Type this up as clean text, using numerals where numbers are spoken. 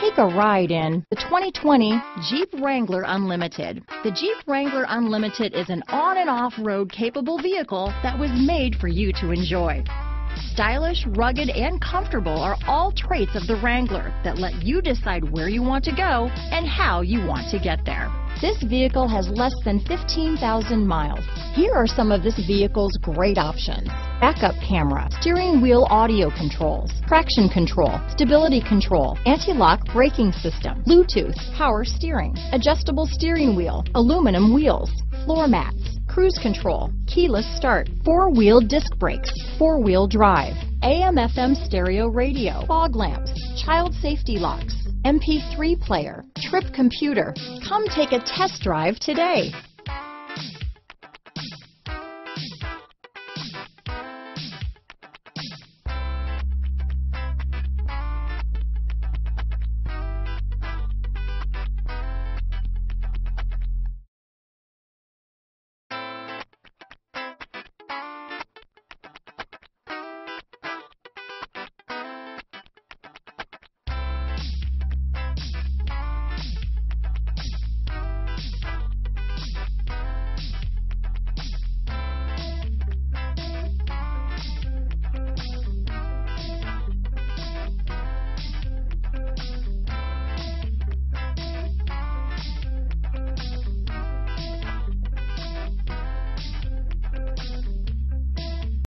Take a ride in the 2020 Jeep Wrangler Unlimited. The Jeep Wrangler Unlimited is an on and off-road capable vehicle that was made for you to enjoy. Stylish, rugged, and comfortable are all traits of the Wrangler that let you decide where you want to go and how you want to get there. This vehicle has less than 15,000 miles. Here are some of this vehicle's great options: backup camera, steering wheel audio controls, traction control, stability control, anti-lock braking system, Bluetooth, power steering, adjustable steering wheel, aluminum wheels, floor mats, cruise control, keyless start, four-wheel disc brakes, four-wheel drive, AM/FM stereo radio, fog lamps, child safety locks, MP3 player, trip computer. Come take a test drive today.